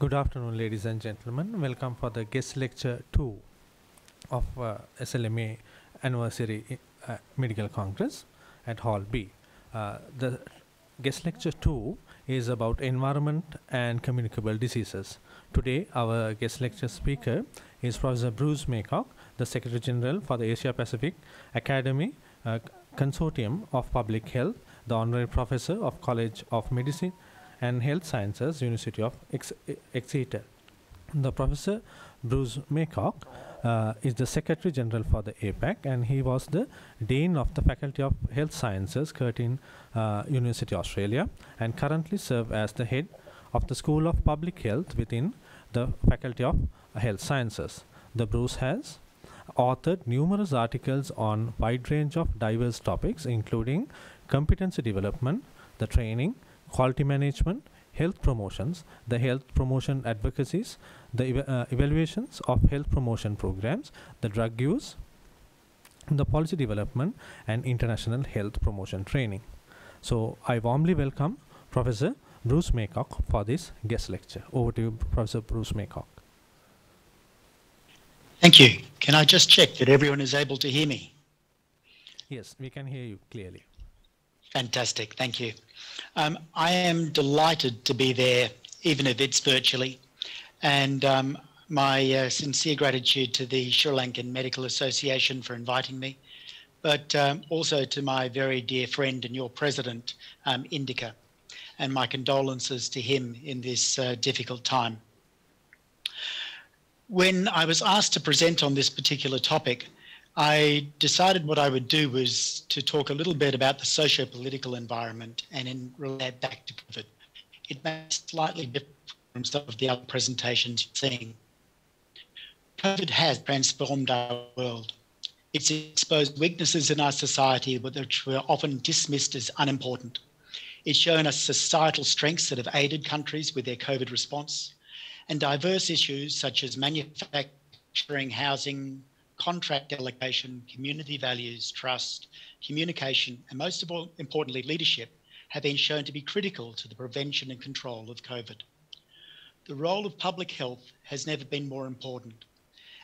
Good afternoon, ladies and gentlemen. Welcome for the guest lecture 2 of SLMA Anniversary Medical Congress at Hall B. The guest lecture 2 is about environment and communicable diseases. Today, our guest lecture speaker is Professor Bruce Maycock, the Secretary General for the Asia-Pacific Academic Consortium of Public Health, the Honorary Professor of College of Medicine and Health Sciences, University of Exeter. The Professor Bruce Maycock is the Secretary General for the APAC, and he was the Dean of the Faculty of Health Sciences, Curtin, University, Australia, and currently serves as the head of the School of Public Health within the Faculty of Health Sciences. The Bruce has authored numerous articles on wide range of diverse topics, including competency development, the training, quality management, health promotions, the health promotion advocacies, the evaluations of health promotion programs, the drug use, the policy development, and international health promotion training. So I warmly welcome Professor Bruce Maycock for this guest lecture. Over to you, Professor Bruce Maycock. Thank you. Can I just check that everyone is able to hear me? Yes, we can hear you clearly. Fantastic, thank you. I am delighted to be there, even if it's virtually, and my sincere gratitude to the Sri Lankan Medical Association for inviting me, but also to my very dear friend and your president, Indika, and my condolences to him in this difficult time. When I was asked to present on this particular topic, I decided what I would do was to talk a little bit about the socio-political environment and then relate back to COVID. It may be slightly different from some of the other presentations you've seen. COVID has transformed our world. It's exposed weaknesses in our society which were often dismissed as unimportant. It's shown us societal strengths that have aided countries with their COVID response, and diverse issues such as manufacturing, housing, contract allocation, community values, trust, communication, and most of all, importantly, leadership, have been shown to be critical to the prevention and control of COVID. The role of public health has never been more important,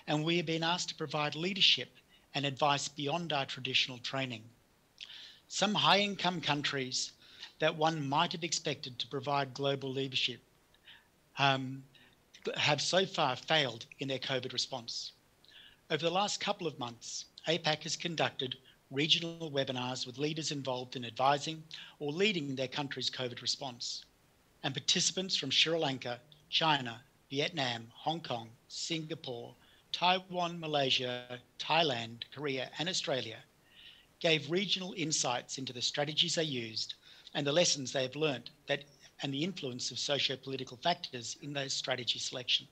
and we have been asked to provide leadership and advice beyond our traditional training. Some high-income countries that one might have expected to provide global leadership have so far failed in their COVID response. Over the last couple of months, APAC has conducted regional webinars with leaders involved in advising or leading their country's COVID response. And participants from Sri Lanka, China, Vietnam, Hong Kong, Singapore, Taiwan, Malaysia, Thailand, Korea, and Australia gave regional insights into the strategies they used and the lessons they have learned and the influence of socio-political factors in their strategy selection.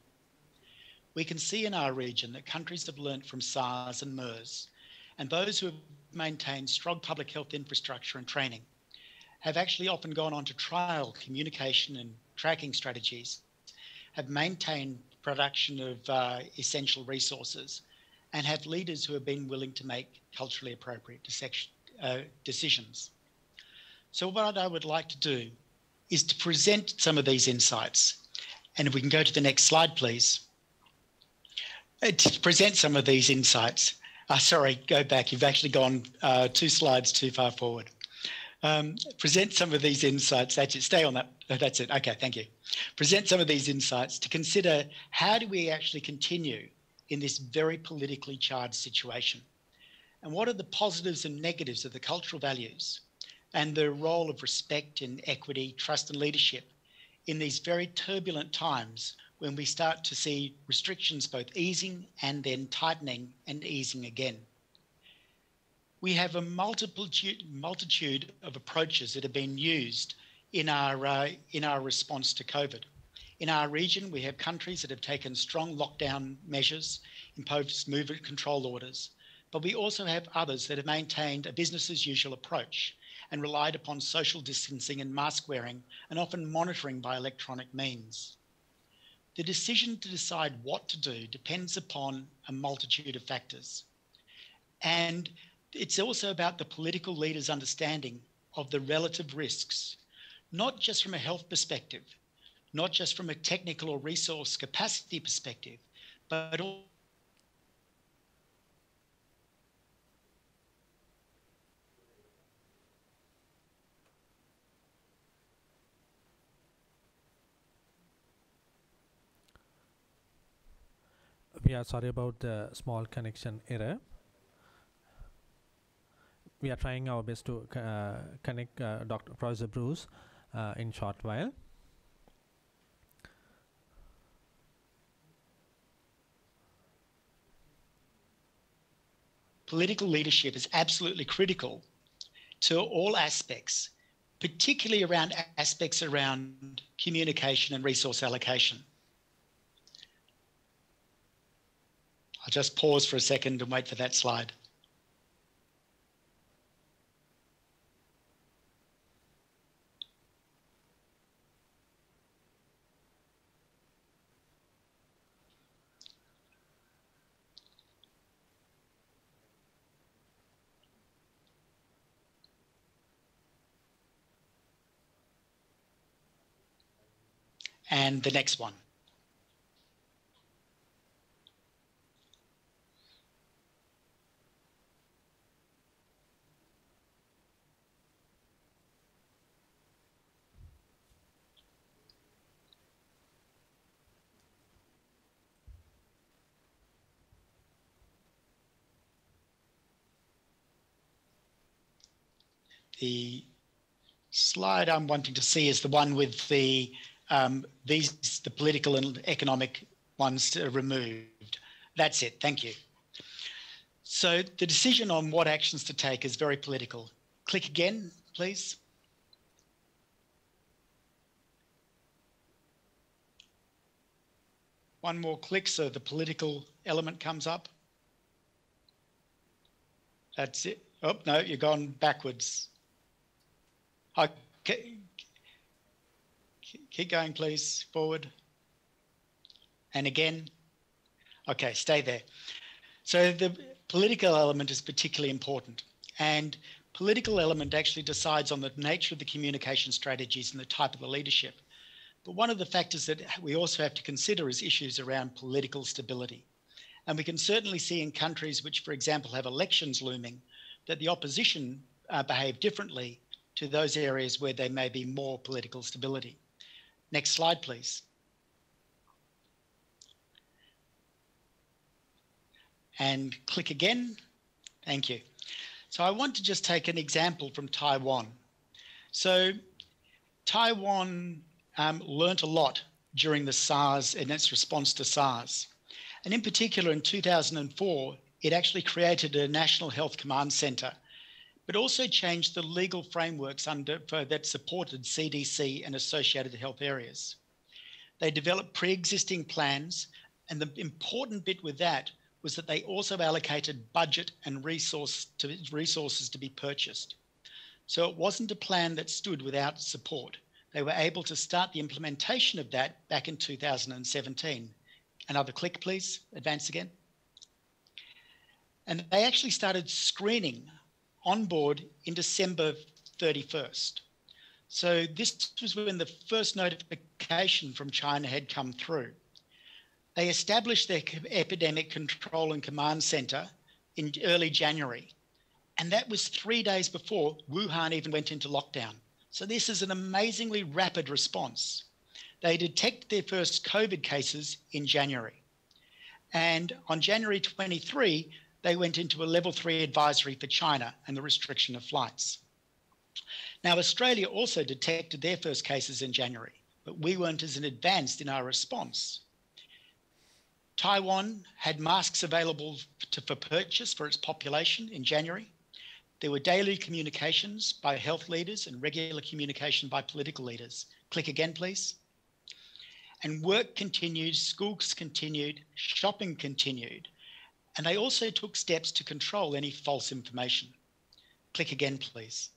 We can see in our region that countries have learnt from SARS and MERS, and those who have maintained strong public health infrastructure and training have actually often gone on to trial communication and tracking strategies, have maintained production of essential resources, and have leaders who have been willing to make culturally appropriate decisions. So what I would like to do is to present some of these insights. And if we can go to the next slide, please. To present some of these insights. Sorry, go back. You've actually gone 2 slides too far forward. Present some of these insights. That's it. Stay on that. That's it. Okay, thank you. Present some of these insights to consider how do we actually continue in this very politically charged situation? And what are the positives and negatives of the cultural values and the role of respect and equity, trust and leadership in these very turbulent times when we start to see restrictions both easing and then tightening and easing again? We have a multitude of approaches that have been used in our response to COVID. In our region, we have countries that have taken strong lockdown measures, imposed movement control orders, but we also have others that have maintained a business as usual approach and relied upon social distancing and mask wearing and often monitoring by electronic means. The decision to decide what to do depends upon a multitude of factors. And it's also about the political leaders' understanding of the relative risks, not just from a health perspective, not just from a technical or resource capacity perspective, but also we are sorry about the small connection error. We are trying our best to connect Dr. Professor Bruce in short while. Political leadership is absolutely critical to all aspects, particularly around aspects around communication and resource allocation. I'll just pause for a second and wait for that slide. And the next one. The slide I'm wanting to see is the one with the the political and economic ones removed. That's it. Thank you. So the decision on what actions to take is very political. Click again, please. One more click so the political element comes up. That's it. Oh, no, you've gone backwards. Okay. Keep going, please, forward. And again. Okay, stay there. So the political element is particularly important, and political element actually decides on the nature of the communication strategies and the type of the leadership. But one of the factors that we also have to consider is issues around political stability. And we can certainly see in countries which, for example, have elections looming, that the opposition behave differently to those areas where there may be more political stability. Next slide, please. And click again. Thank you. So I want to just take an example from Taiwan. So Taiwan learnt a lot during the SARS and its response to SARS. And in particular, in 2004, it actually created a National Health Command Center, but also changed the legal frameworks that supported CDC and associated health areas. They developed pre-existing plans, and the important bit with that was that they also allocated budget and resources to be purchased. So it wasn't a plan that stood without support. They were able to start the implementation of that back in 2017. Another click, please. Advance again. And they actually started screening on board in December 31st. So this was when the first notification from China had come through. They established their Epidemic Control and Command Center in early January. And that was 3 days before Wuhan even went into lockdown. So this is an amazingly rapid response. They detected their first COVID cases in January. And on January 23, they went into a level 3 advisory for China and the restriction of flights. Now, Australia also detected their first cases in January, but we weren't as advanced in our response. Taiwan had masks available for purchase for its population in January. There were daily communications by health leaders and regular communication by political leaders. Click again, please. And work continued, schools continued, shopping continued, and they also took steps to control any false information. Click again, please.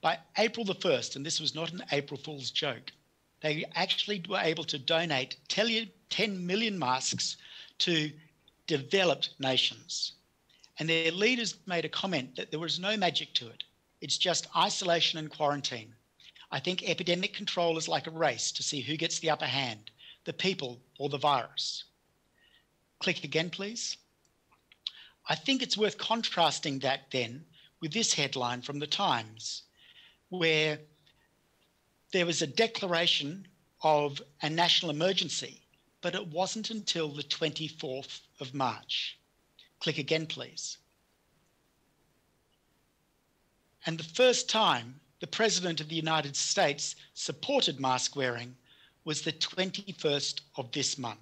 By April the 1st, and this was not an April Fool's joke, they actually were able to donate 10 million masks to developed nations. And their leaders made a comment that there was no magic to it. It's just isolation and quarantine. I think epidemic control is like a race to see who gets the upper hand, the people or the virus. Click again, please. I think it's worth contrasting that then with this headline from The Times, where there was a declaration of a national emergency, but it wasn't until the 24th of March. Click again, please. And the first time the President of the United States supported mask wearing was the 21st of this month.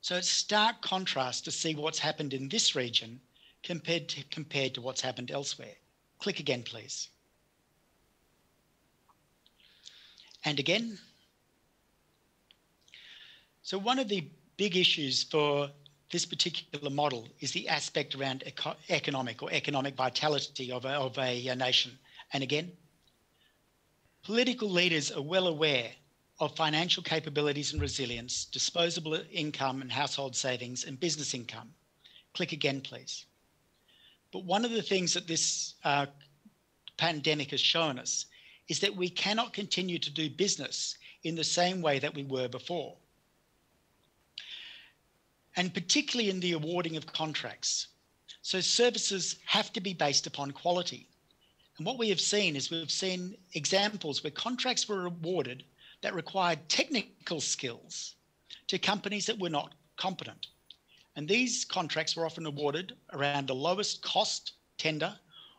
So it's stark contrast to see what's happened in this region compared to what's happened elsewhere. Click again, please. And again. So one of the big issues for this particular model is the aspect around economic vitality of a nation. And again, political leaders are well aware of financial capabilities and resilience, disposable income and household savings and business income. Click again, please. But one of the things that this pandemic has shown us is that we cannot continue to do business in the same way that we were before. And particularly in the awarding of contracts. So services have to be based upon quality. And what we have seen is we've seen examples where contracts were awarded that required technical skills to companies that were not competent. And these contracts were often awarded around the lowest cost tender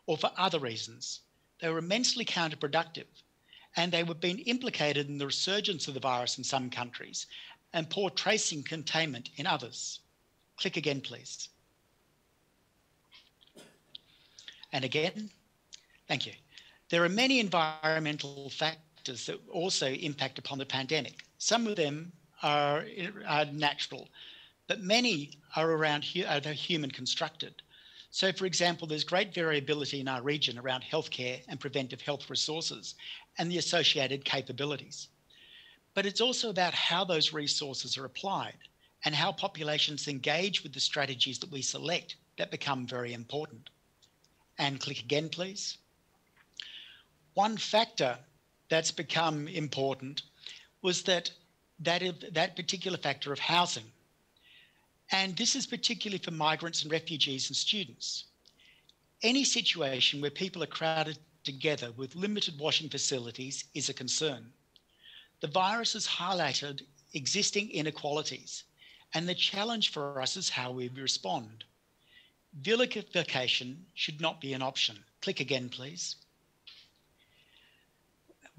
or for other reasons. They were immensely counterproductive, and they were being implicated in the resurgence of the virus in some countries and poor tracing containment in others. Click again, please. And again, thank you. There are many environmental factors that also impact upon the pandemic. Some of them are natural, but many are around human constructed. So for example, there's great variability in our region around healthcare and preventive health resources and the associated capabilities. But it's also about how those resources are applied and how populations engage with the strategies that we select that become very important. And click again, please. One factor that's become important was that particular factor of housing. And this is particularly for migrants and refugees and students. Any situation where people are crowded together with limited washing facilities is a concern. The virus has highlighted existing inequalities, and the challenge for us is how we respond. Vilification should not be an option. Click again, please.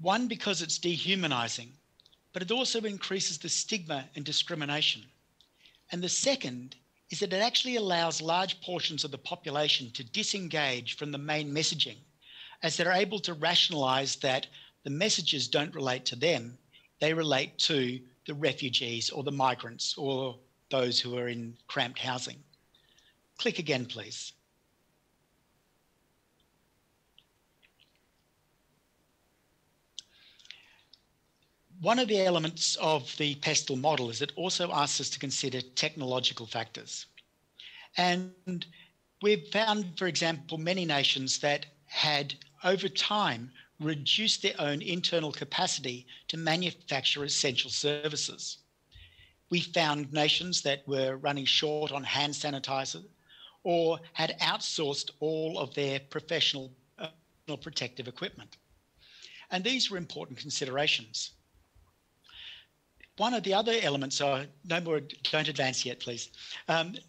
One, because it's dehumanizing, but it also increases the stigma and discrimination. And the second is that it actually allows large portions of the population to disengage from the main messaging, as they're able to rationalize that the messages don't relate to them, they relate to the refugees or the migrants or those who are in cramped housing. Click again, please. One of the elements of the PESTLE model is it also asks us to consider technological factors. And we've found, for example, many nations that had, over time, reduced their own internal capacity to manufacture essential services. We found nations that were running short on hand sanitizer or had outsourced all of their professional protective equipment. And these were important considerations. One of the other elements, don't advance yet, please.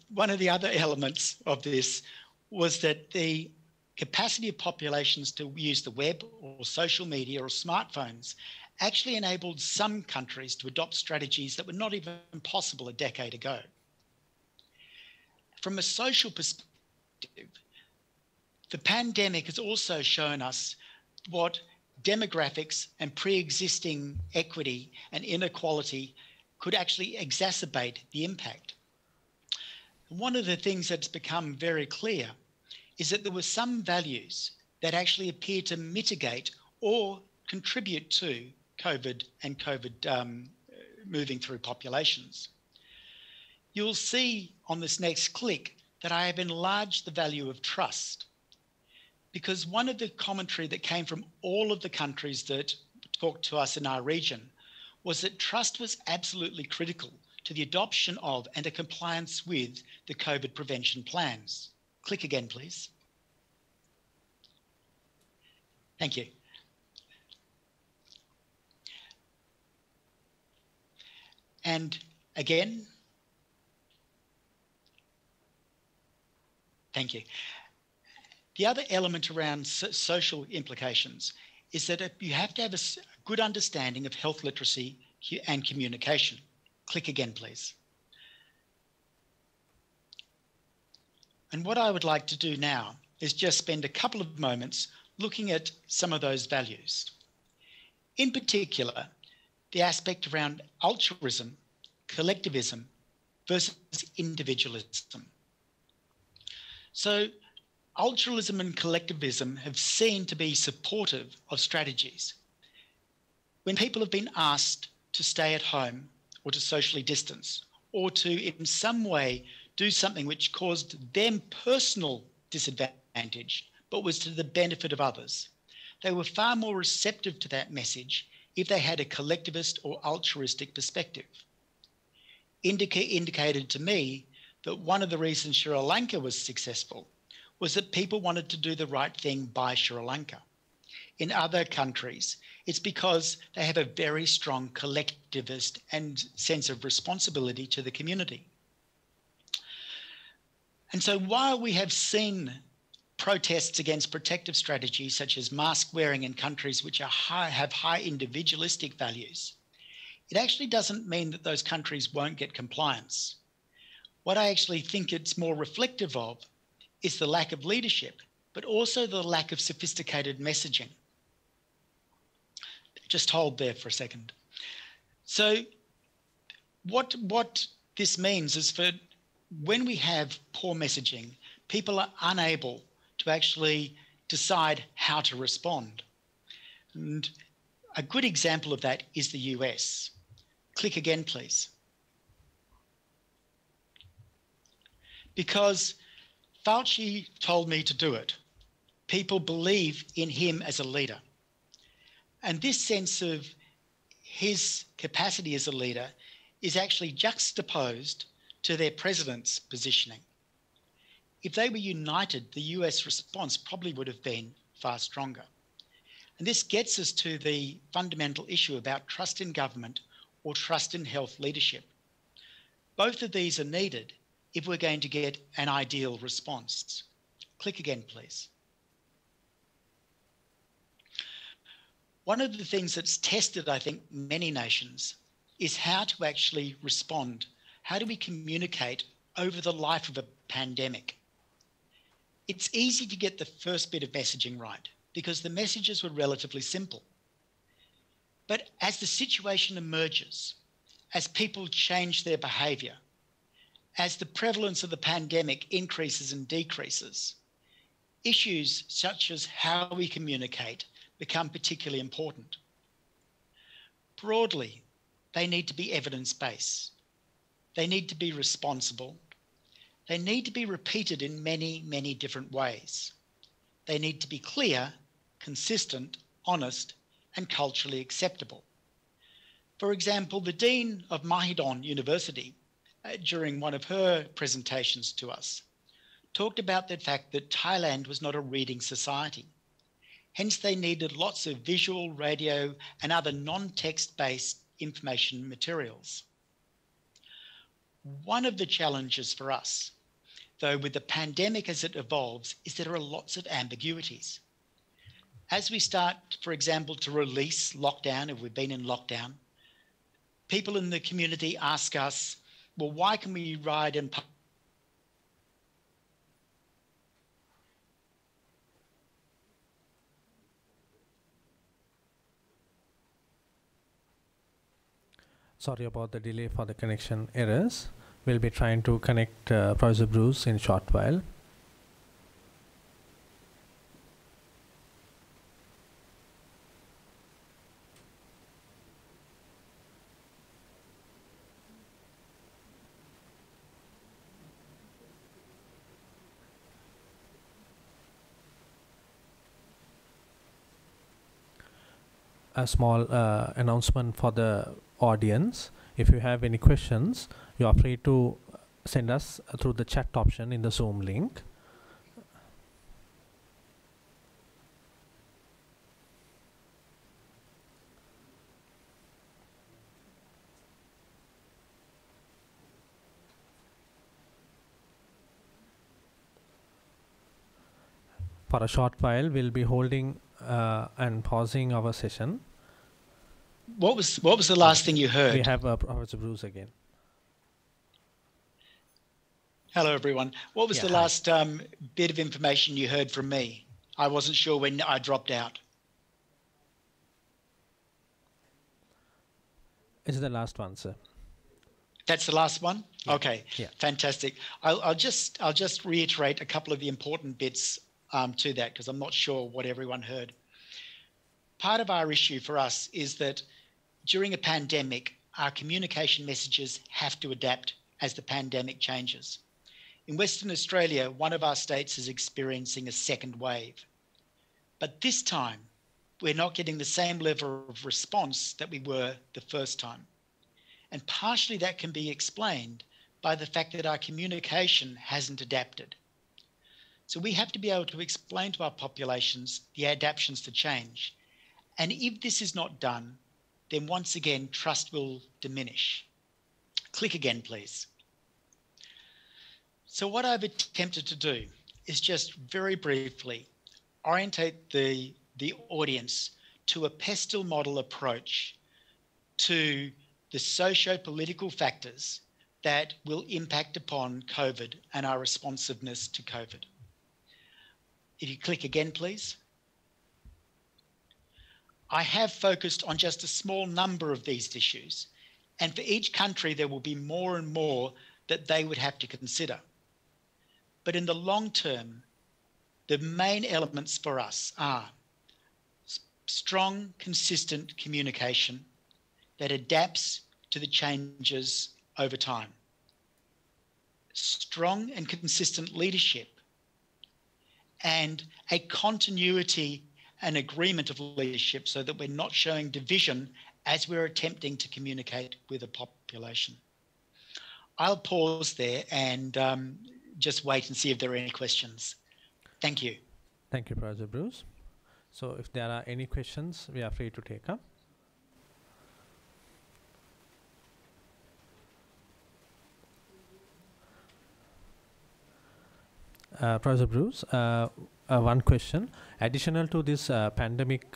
One of the other elements of this was that the capacity of populations to use the web or social media or smartphones actually enabled some countries to adopt strategies that were not even possible a decade ago. From a social perspective, the pandemic has also shown us what demographics and pre-existing equity and inequality could actually exacerbate the impact. One of the things that's become very clear is that there were some values that actually appear to mitigate or contribute to COVID and COVID moving through populations. You'll see on this next click that I have enlarged the value of trust, because one of the commentary that came from all of the countries that talked to us in our region was that trust was absolutely critical to the adoption of and the compliance with the COVID prevention plans. Click again, please. Thank you. And again. Thank you. The other element around social implications is that you have to have a good understanding of health literacy and communication. Click again, please. And what I would like to do now is just spend a couple of moments looking at some of those values. In particular, the aspect around altruism, collectivism versus individualism. So altruism and collectivism have seen to be supportive of strategies. When people have been asked to stay at home or to socially distance or to in some way do something which caused them personal disadvantage but was to the benefit of others, they were far more receptive to that message if they had a collectivist or altruistic perspective. Indicated to me that one of the reasons Sri Lanka was successful was that people wanted to do the right thing by Sri Lanka. In other countries, it's because they have a very strong collectivist and sense of responsibility to the community. And so while we have seen protests against protective strategies such as mask wearing in countries which are have high individualistic values, it actually doesn't mean that those countries won't get compliance. What I actually think it's more reflective of is the lack of leadership, but also the lack of sophisticated messaging. Just hold there for a second. So what this means is for when we have poor messaging, people are unable to actually decide how to respond. And a good example of that is the US. Click again, please. Because Fauci told me to do it. People believe in him as a leader. And this sense of his capacity as a leader is actually juxtaposed to their president's positioning. If they were united, the US response probably would have been far stronger. And this gets us to the fundamental issue about trust in government or trust in health leadership. Both of these are needed if we're going to get an ideal response. Click again, please. One of the things that's tested, I think, many nations is how to actually respond. How do we communicate over the life of a pandemic? It's easy to get the first bit of messaging right because the messages were relatively simple. But as the situation emerges, as people change their behavior, as the prevalence of the pandemic increases and decreases, issues such as how we communicate become particularly important. Broadly, they need to be evidence-based. They need to be responsible. They need to be repeated in many, many different ways. They need to be clear, consistent, honest, and culturally acceptable. For example, the Dean of Mahidon University during one of her presentations to us, talked about the fact that Thailand was not a reading society. Hence, they needed lots of visual, radio, and other non-text-based information materials. One of the challenges for us, though, with the pandemic as it evolves, is there are lots of ambiguities. As we start, for example, to release lockdown, if we've been in lockdown, people in the community ask us, well, why can we ride in Sorry about the delay for the connection errors. We'll be trying to connect Professor Bruce in a short while. a small announcement for the audience. If you have any questions, you are free to send us through the chat option in the Zoom link. For a short while, we'll be holding and pausing our session. What was the last thing you heard? We have Professor Bruce again. Hello, everyone. What was the last bit of information you heard from me? I wasn't sure when I dropped out. It's the last one, sir. That's the last one? Yeah. Okay, fantastic. I'll just reiterate a couple of the important bits to that, because I'm not sure what everyone heard. Part of our issue for us is that during a pandemic, our communication messages have to adapt as the pandemic changes. In Western Australia, one of our states is experiencing a second wave. But this time, we're not getting the same level of response that we were the first time. And partially that can be explained by the fact that our communication hasn't adapted. So we have to be able to explain to our populations the adaptations to change. And if this is not done, then once again, trust will diminish. Click again, please. So what I've attempted to do is just very briefly orientate the audience to a PESTLE model approach to the socio-political factors that will impact upon COVID and our responsiveness to COVID. If you click again, please. I have focused on just a small number of these issues, and for each country there will be more and more that they would have to consider. But in the long term, the main elements for us are strong, consistent communication that adapts to the changes over time, strong and consistent leadership, and a continuity and agreement of leadership so that we're not showing division as we're attempting to communicate with a population. I'll pause there and just wait and see if there are any questions. Thank you. Thank you, Professor Bruce. So if there are any questions, we are free to take up. Professor Bruce, one question. Additional to these pandemic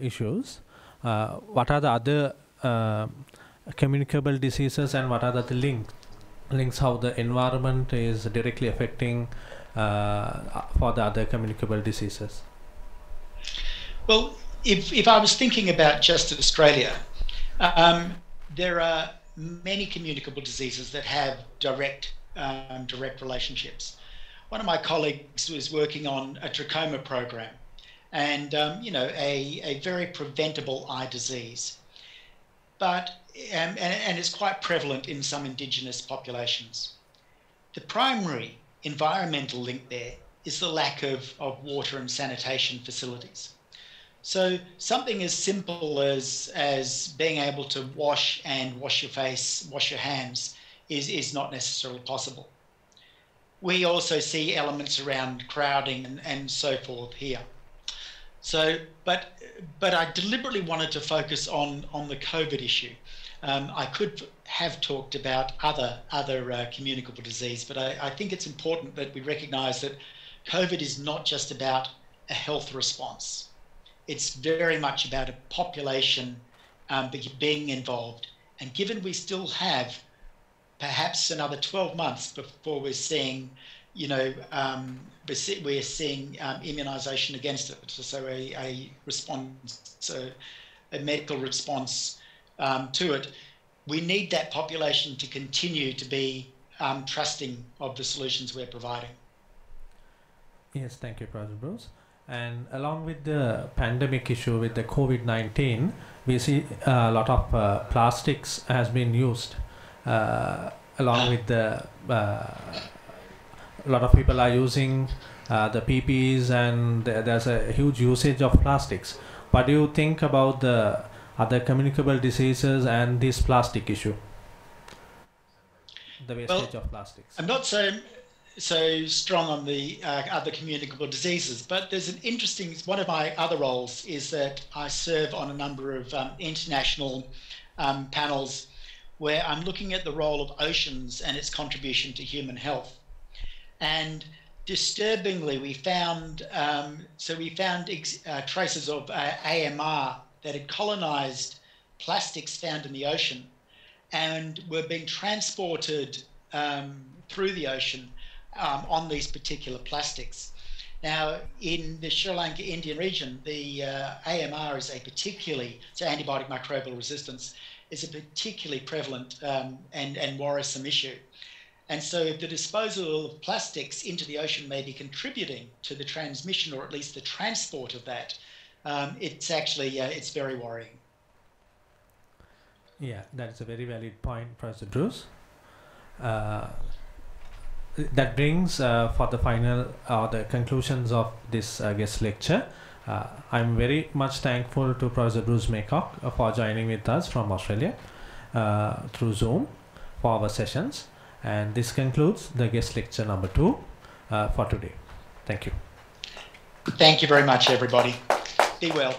issues, what are the other communicable diseases, and what are the links how the environment is directly affecting for the other communicable diseases? Well, if I was thinking about just Australia, there are many communicable diseases that have direct relationships. One of my colleagues was working on a trachoma program, and a very preventable eye disease, but and it's quite prevalent in some indigenous populations. The primary environmental link there is the lack of water and sanitation facilities. So something as simple as being able to wash your face, wash your hands is not necessarily possible. We also see elements around crowding and so forth here. So, but I deliberately wanted to focus on the COVID issue. I could have talked about other communicable disease, but I think it's important that we recognise that COVID is not just about a health response. It's very much about a population being involved. And given we still have perhaps another 12 months before we're seeing, immunisation against it. So a response, so a medical response to it. We need that population to continue to be trusting of the solutions we're providing. Yes, thank you, Professor Bruce. And along with the pandemic issue with the COVID-19, we see a lot of plastics has been used. Along with the a lot of people are using the PPEs, and there's a huge usage of plastics. What do you think about the other communicable diseases and this plastic issue? The wastage of plastics. I'm not so strong on the other communicable diseases, but there's an interesting, one of my other roles is that I serve on a number of international panels where I'm looking at the role of oceans and its contribution to human health. And disturbingly, we found, traces of AMR that had colonized plastics found in the ocean and were being transported through the ocean on these particular plastics. Now, in the Sri Lanka Indian region, the AMR is a particularly, so antibiotic microbial resistance, is a particularly prevalent and worrisome issue. And so if the disposal of plastics into the ocean may be contributing to the transmission, or at least the transport of that, it's actually, it's very worrying. Yeah, that's a very valid point, Professor Bruce. That brings for the final or the conclusions of this guest lecture. I'm very much thankful to Professor Bruce Maycock for joining with us from Australia through Zoom for our sessions. And this concludes the guest lecture number 2 for today. Thank you. Thank you very much, everybody. Be well.